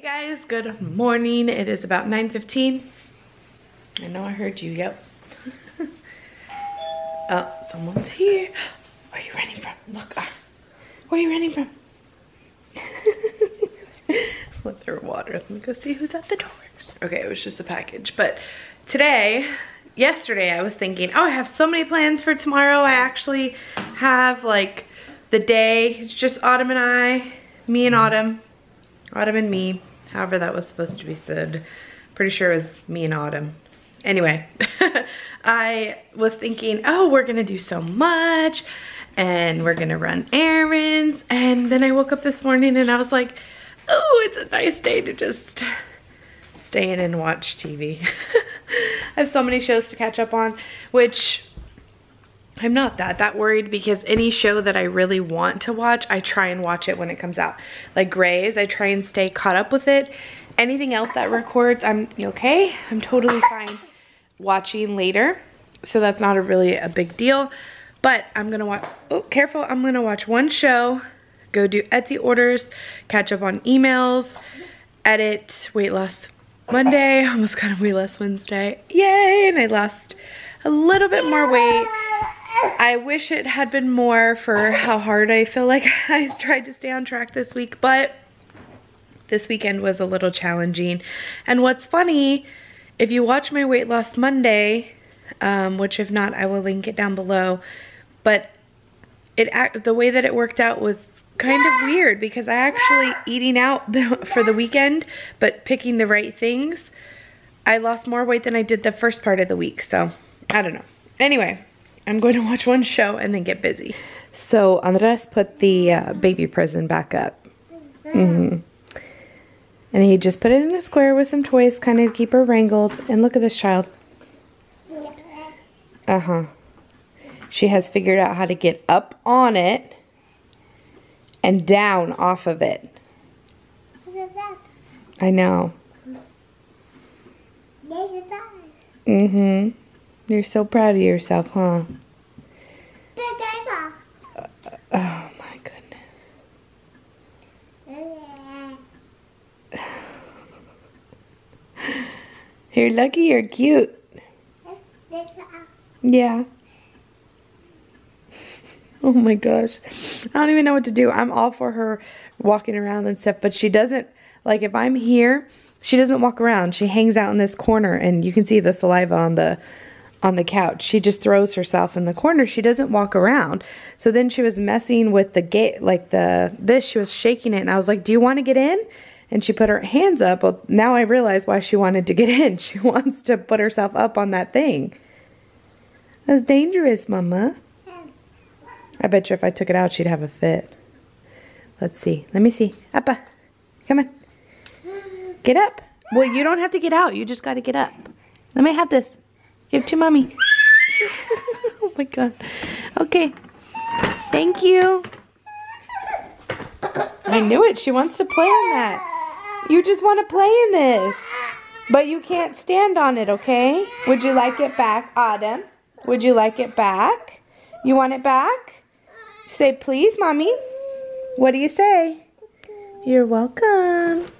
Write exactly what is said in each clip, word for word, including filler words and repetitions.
Hey guys, good morning. It is about nine fifteen. I know I heard you, yep. Oh, someone's here. Where are you running from? Look, where are you running from? Let their water. Let me go see who's at the door. Okay, it was just a package. But today, yesterday I was thinking, oh, I have so many plans for tomorrow. I actually have like the day. It's just Autumn and I, me and Autumn. Autumn and me, however that was supposed to be said. Pretty sure it was me and Autumn. Anyway, I was thinking, oh, we're gonna do so much and we're gonna run errands. And then I woke up this morning and I was like, oh, it's a nice day to just stay in and watch T V. I have so many shows to catch up on, which I'm not that that worried because any show that I really want to watch, I try and watch it when it comes out. Like Grey's, I try and stay caught up with it. Anything else that records, I'm okay. I'm totally fine watching later. So that's not a really a big deal. But I'm gonna watch, oh, careful. I'm gonna watch one show, go do Etsy orders, catch up on emails, edit weight loss Monday. Almost got a weight loss Wednesday. Yay, and I lost a little bit more weight. I wish it had been more for how hard I feel like I tried to stay on track this week, but this weekend was a little challenging. And what's funny, if you watch my weight loss Monday, um, which if not, I will link it down below, but it the way that it worked out was kind of weird because I actually eating out the, for the weekend, but picking the right things, I lost more weight than I did the first part of the week. So I don't know. Anyway. I'm going to watch one show and then get busy. So Andres put the uh, baby prison back up. Mm-hmm. And he just put it in a square with some toys, kind of keep her wrangled. And look at this child. Uh-huh. She has figured out how to get up on it and down off of it. I know. Mm-hmm. You're so proud of yourself, huh? Uh, oh my goodness. You're lucky you're cute. Yeah. Oh my gosh. I don't even know what to do. I'm all for her walking around and stuff, but she doesn't, like if I'm here, she doesn't walk around. She hangs out in this corner and you can see the saliva on the on the couch. She just throws herself in the corner. She doesn't walk around. So then she was messing with the gate, like the, this, she was shaking it. And I was like, do you want to get in? And she put her hands up. Well, now I realize why she wanted to get in. She wants to put herself up on that thing. That's dangerous, Mama. I bet you if I took it out, she'd have a fit. Let's see. Let me see. Appa, come on. Get up. Well, you don't have to get out. You just got to get up. Let me have this. Give to Mommy. Oh my God. Okay. Thank you. I knew it. She wants to play on that. You just want to play in this. But you can't stand on it, okay? Would you like it back, Autumn? Would you like it back? You want it back? Say please, Mommy. What do you say? You're welcome.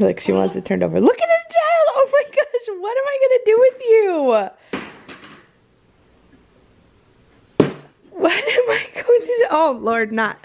Like she wants it turned over. Look at this child. Oh my gosh. What am I going to do with you? What am I going to do? Oh, Lord, not.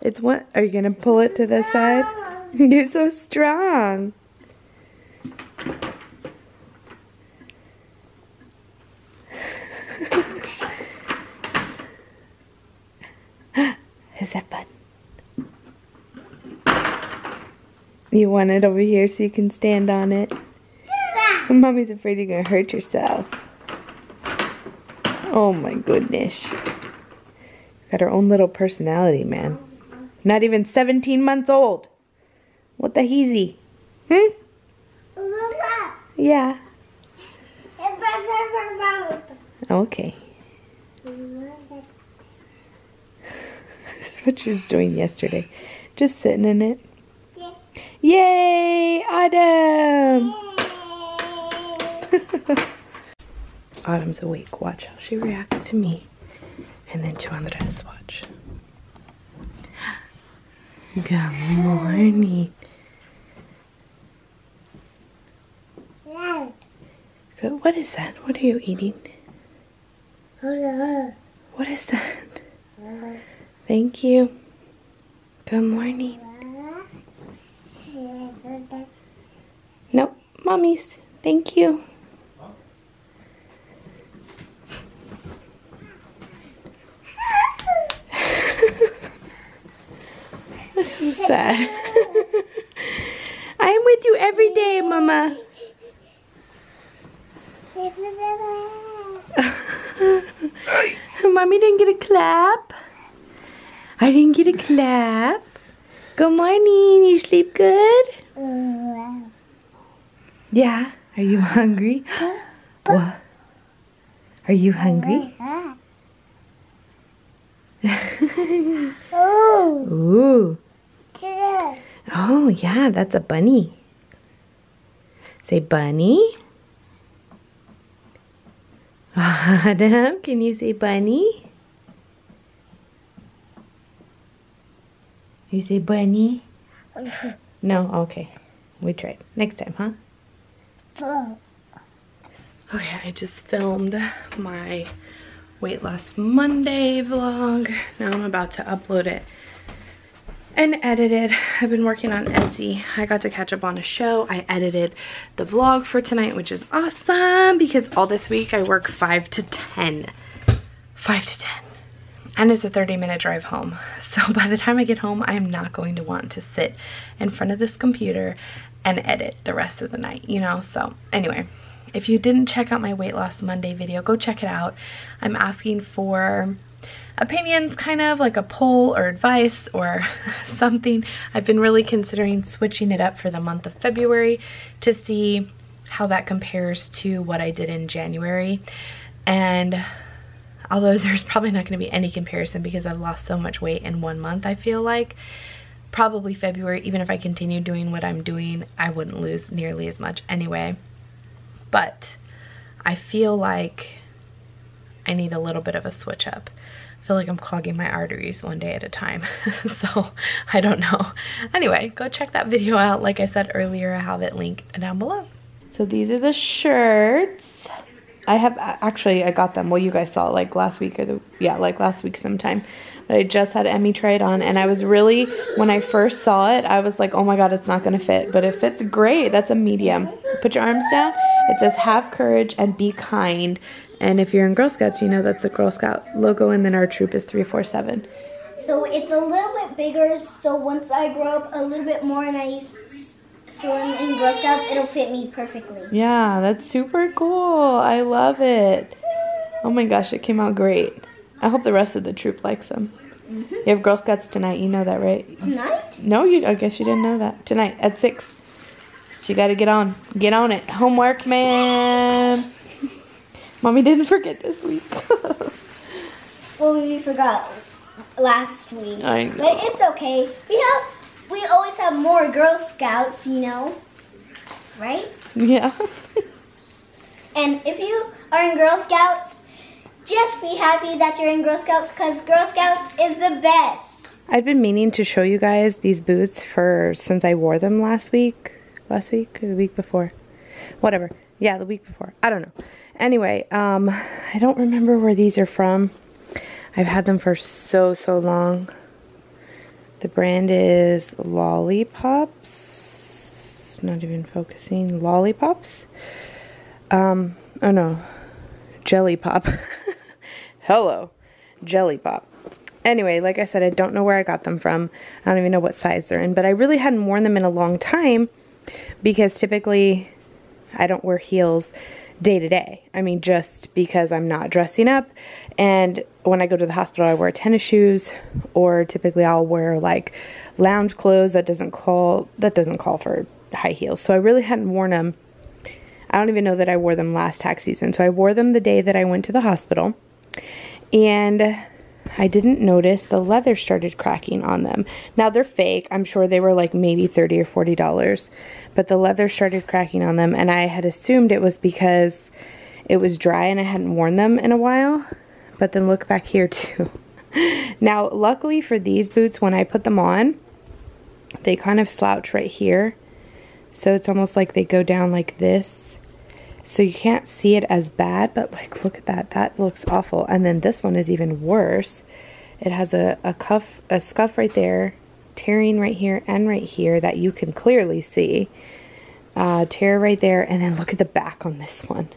It's what? Are you going to pull it to the side? You're so strong. Is that fun? You want it over here so you can stand on it. Yeah. Mommy's afraid you're going to hurt yourself. Oh my goodness. Got her own little personality, man. Not even seventeen months old. What the heezy? Hmm? Yeah. Okay. That's what she was doing yesterday. Just sitting in it. Yay, Autumn! Yay. Autumn's awake. Watch how she reacts to me. And then to Andres. Watch. Good morning. But what is that? What are you eating? What is that? Thank you. Good morning. Nope, mommy's. Thank you. That's so sad. I am with you every day, Mama. Mommy didn't get a clap. I didn't get a clap. Good morning. You sleep good? Yeah. Are you hungry? What? Are you hungry? Ooh. Oh, yeah, that's a bunny. Say bunny. Adam, can you say bunny? You say bunny? No? Okay. We tried. Next time, huh? Okay, I just filmed my weight loss Monday vlog. Now I'm about to upload it and edit it. I've been working on Etsy. I got to catch up on a show. I edited the vlog for tonight, which is awesome because all this week I work five to ten. five to ten. And it's a thirty minute drive home. So by the time I get home, I am not going to want to sit in front of this computer and edit the rest of the night, you know? So anyway, if you didn't check out my Weight Loss Monday video, go check it out. I'm asking for opinions, kind of like a poll or advice or something. I've been really considering switching it up for the month of February to see how that compares to what I did in January. And although there's probably not going to be any comparison because I've lost so much weight in one month, I feel like probably February, even if I continue doing what I'm doing, I wouldn't lose nearly as much anyway. But I feel like I need a little bit of a switch up. I feel like I'm clogging my arteries one day at a time. So I don't know. Anyway, go check that video out. Like I said earlier, I have it linked down below. So these are the shirts. I have, actually I got them, well you guys saw it like last week or the, yeah, like last week sometime. But I just had Emmy try it on and I was really, when I first saw it, I was like, oh my God, it's not gonna fit. But it fits great, that's a medium. Put your arms down. It says have courage and be kind. And if you're in Girl Scouts, you know that's the Girl Scout logo, and then our troop is three four seven. So it's a little bit bigger, so once I grow up a little bit more and I swim in Girl Scouts, it'll fit me perfectly. Yeah, that's super cool. I love it. Oh my gosh, it came out great. I hope the rest of the troop likes them. Mm-hmm. You have Girl Scouts tonight, you know that, right? Tonight? No, you. I guess you didn't know that. Tonight at six. So you gotta get on. Get on it. Homework, man. Mommy didn't forget this week. Well, we forgot last week. I know. But it's okay. We have, we always have more Girl Scouts, you know, right? Yeah. And if you are in Girl Scouts, just be happy that you're in Girl Scouts because Girl Scouts is the best. I've been meaning to show you guys these boots for since I wore them last week. Last week or the week before? Whatever. Yeah, the week before. I don't know. Anyway, um, I don't remember where these are from. I've had them for so, so long. The brand is Lollipops. It's not even focusing. Lollipops? Um, oh no. Jelly Pop. Hello. Jelly Pop. Anyway, like I said, I don't know where I got them from. I don't even know what size they're in, but I really hadn't worn them in a long time because typically I don't wear heels day to day. I mean, just because I'm not dressing up, and when I go to the hospital I wear tennis shoes, or typically I'll wear like lounge clothes that doesn't call that doesn't call for high heels. So I really hadn't worn them. I don't even know that I wore them last tax season. So I wore them the day that I went to the hospital, and I didn't notice the leather started cracking on them. Now they're fake. I'm sure they were like maybe thirty or forty dollars, but the leather started cracking on them, and I had assumed it was because it was dry and I hadn't worn them in a while. But then look back here too. Now luckily for these boots, when I put them on, they kind of slouch right here. So it's almost like they go down like this. So you can't see it as bad, but like, look at that. That looks awful. And then this one is even worse. It has a, a cuff, a scuff right there, tearing right here and right here that you can clearly see. Uh, tear right there, and then look at the back on this one.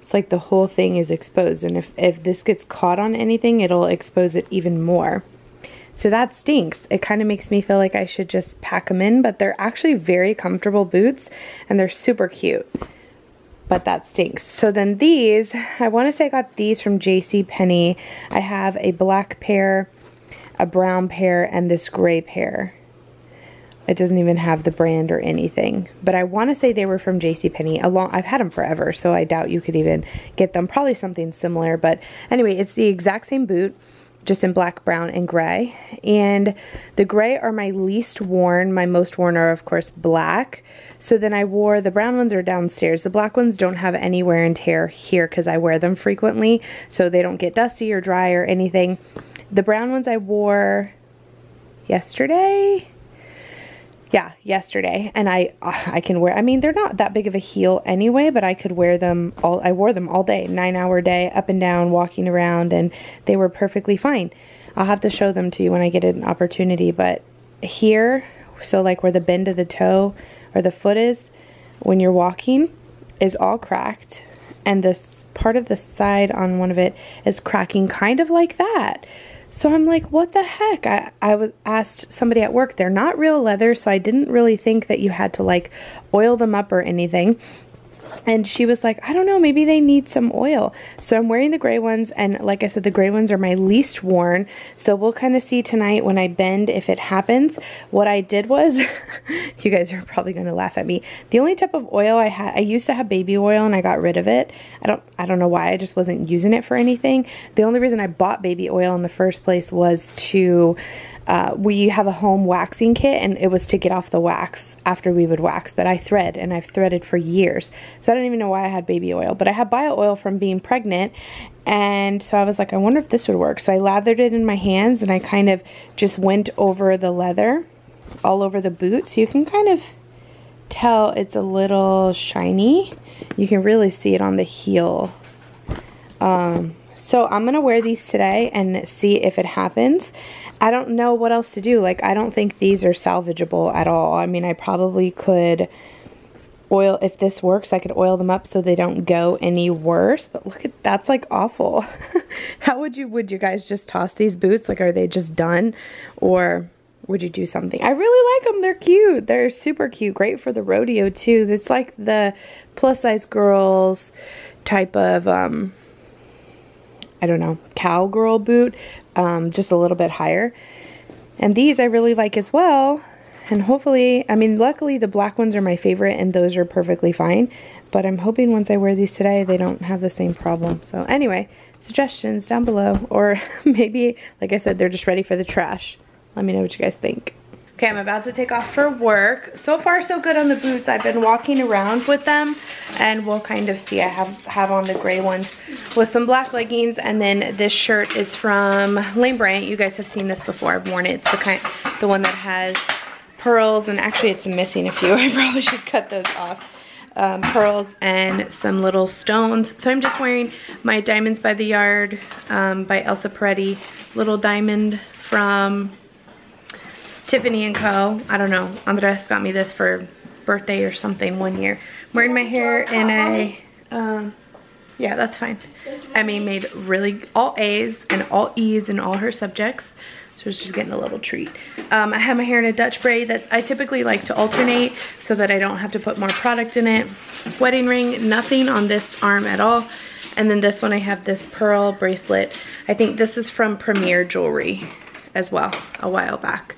It's like the whole thing is exposed, and if, if this gets caught on anything, it'll expose it even more. So that stinks. It kind of makes me feel like I should just pack them in, but they're actually very comfortable boots, and they're super cute. But that stinks. So then these, I want to say I got these from JCPenney. I have a black pair, a brown pair, and this gray pair. It doesn't even have the brand or anything. But I want to say they were from JCPenney. A long, I've had them forever, so I doubt you could even get them. Probably something similar. But anyway, it's the exact same boot, just in black, brown, and gray. And the gray are my least worn. My most worn are, of course, black. So then I wore, the brown ones are downstairs. The black ones don't have any wear and tear here because I wear them frequently. So they don't get dusty or dry or anything. The brown ones I wore yesterday... Yeah, yesterday, and I uh, I can wear, I mean, they're not that big of a heel anyway, but I could wear them all, I wore them all day, nine hour day, up and down, walking around, and they were perfectly fine. I'll have to show them to you when I get an opportunity, but here, so like where the bend of the toe, or the foot is, when you're walking, is all cracked, and this part of the side on one of it is cracking kind of like that. So I'm like, what the heck? I, I was asked somebody at work, they're not real leather, so I didn't really think that you had to like oil them up or anything. And she was like, I don't know, maybe they need some oil. So I'm wearing the gray ones, and like I said, the gray ones are my least worn. So we'll kind of see tonight when I bend if it happens. What I did was, you guys are probably going to laugh at me. The only type of oil I had, I used to have baby oil, and I got rid of it. I don't, I don't know why. I just wasn't using it for anything. The only reason I bought baby oil in the first place was to. Uh, we have a home waxing kit, and it was to get off the wax after we would wax, but I thread, and I've threaded for years, so I don't even know why I had baby oil, but I had bio oil from being pregnant, and so I was like, I wonder if this would work, so I lathered it in my hands, and I kind of just went over the leather, all over the boot, so you can kind of tell it's a little shiny. You can really see it on the heel. Um, so I'm going to wear these today and see if it happens. I don't know what else to do. Like, I don't think these are salvageable at all. I mean, I probably could oil, if this works, I could oil them up so they don't go any worse. But look at, that's like awful. How would you, would you guys just toss these boots? Like, are they just done? Or would you do something? I really like them. They're cute. They're super cute. Great for the rodeo too. It's like the plus size girls type of, um, I don't know, cowgirl boot. Um, just a little bit higher, and these I really like as well, and hopefully, I mean, luckily the black ones are my favorite, and those are perfectly fine, but I'm hoping once I wear these today they don't have the same problem. So anyway, suggestions down below, or maybe, like I said, they're just ready for the trash. Let me know what you guys think. Okay, I'm about to take off for work. So far so good on the boots. I've been walking around with them, and we'll kind of see. I have, have on the gray ones with some black leggings, and then this shirt is from Lane Bryant. You guys have seen this before. I've worn it. It's the kind, the one that has pearls, and actually it's missing a few. I probably should cut those off. Um, pearls and some little stones. So I'm just wearing my Diamonds by the Yard um, by Elsa Peretti. Little diamond from... Tiffany and Co. I don't know. Andres got me this for birthday or something one year. I'm wearing my hair in a, um, yeah, that's fine. Emmy made really all A's and all E's in all her subjects. So she's getting a little treat. Um, I have my hair in a Dutch braid that I typically like to alternate so that I don't have to put more product in it. Wedding ring, nothing on this arm at all. And then this one, I have this pearl bracelet. I think this is from Premier Jewelry as well, a while back.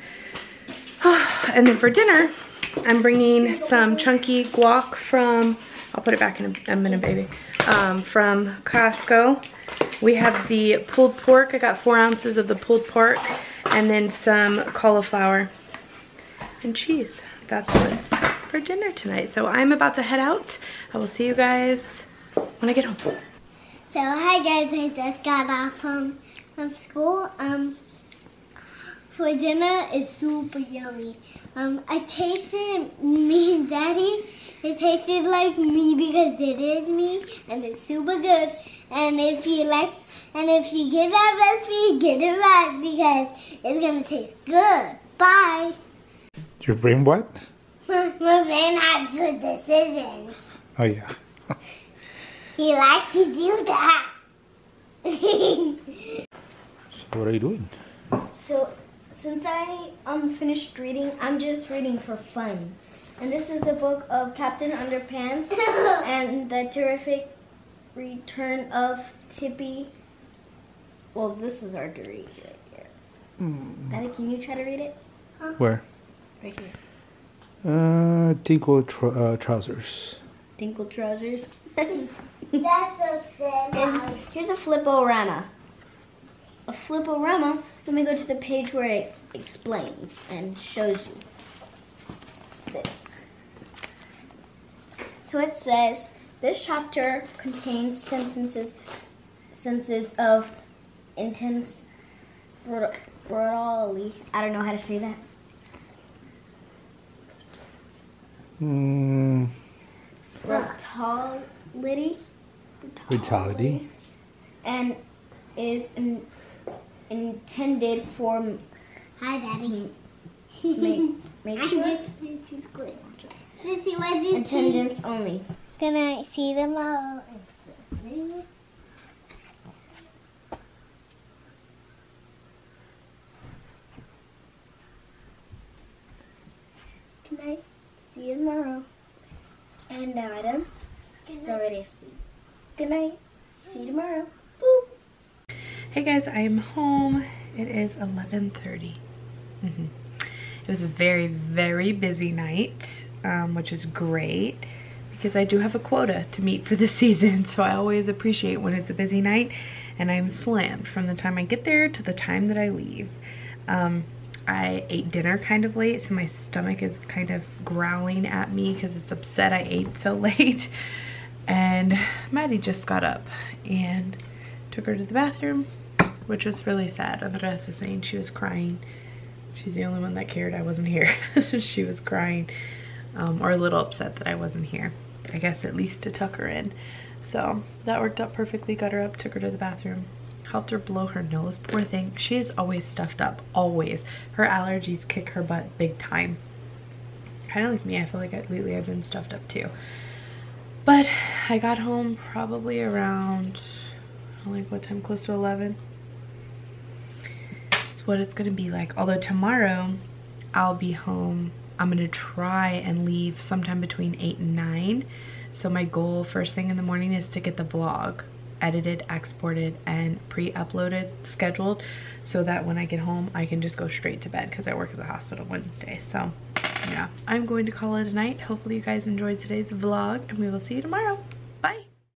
And then for dinner, I'm bringing some chunky guac from, I'll put it back in a, a minute, baby, um, from Costco. We have the pulled pork. I got four ounces of the pulled pork, and then some cauliflower and cheese. That's what's for dinner tonight. So I'm about to head out. I will see you guys when I get home. So hi guys, I just got off from, from school. Um, for dinner is super yummy. Um, I tasted me and Daddy. It tasted like me because it is me, and it's super good. And if you like, and if you get that recipe, get it right because it's gonna taste good. Bye. Did you bring what? My friend had good decisions. Oh yeah. He likes to do that. So what are you doing? So since I um finished reading, I'm just reading for fun. And this is the book of Captain Underpants and the terrific return of Tippy. Well, this is hard to read right here. Mm. Daddy, can you try to read it? Huh? Where? Right here. Uh, Tinkle tr uh, trousers. Tinkle trousers. That's so sad. And here's a Flip-O-Rama. A Flip-O-Rama. Let me go to the page where it explains and shows you. It's this. So it says, this chapter contains sentences, sentences of intense brutally. I don't know how to say that. Hmm. Brutality. Brutality. And is in, intended for. Hi, Daddy. Make, make sure. I can do squid. Sissy, what do you Attendance see? Only. Can I see them all? Can I see you tomorrow? And Adam, she's already asleep. Good night. See you tomorrow. Boop. Hey guys, I am home. It is eleven thirty. Mm-hmm. It was a very, very busy night, um, which is great because I do have a quota to meet for this season. So I always appreciate when it's a busy night and I'm slammed from the time I get there to the time that I leave. Um, I ate dinner kind of late, so my stomach is kind of growling at me because it's upset I ate so late. And Maddie just got up and took her to the bathroom, which was really sad. Andres was saying she was crying. She's the only one that cared I wasn't here. She was crying, um, or a little upset that I wasn't here. I guess at least to tuck her in. So that worked out perfectly. Got her up, took her to the bathroom. Helped her blow her nose, poor thing. She is always stuffed up, always. Her allergies kick her butt big time. Kind of like me, I feel like I, lately I've been stuffed up too. But I got home probably around, like what time, close to eleven. That's what it's gonna be like. Although tomorrow I'll be home. I'm gonna try and leave sometime between eight and nine. So my goal first thing in the morning is to get the vlog edited, exported, and pre-uploaded, scheduled, so that when I get home I can just go straight to bed because I work at the hospital Wednesday. So yeah, I'm going to call it a night. Hopefully you guys enjoyed today's vlog and we will see you tomorrow.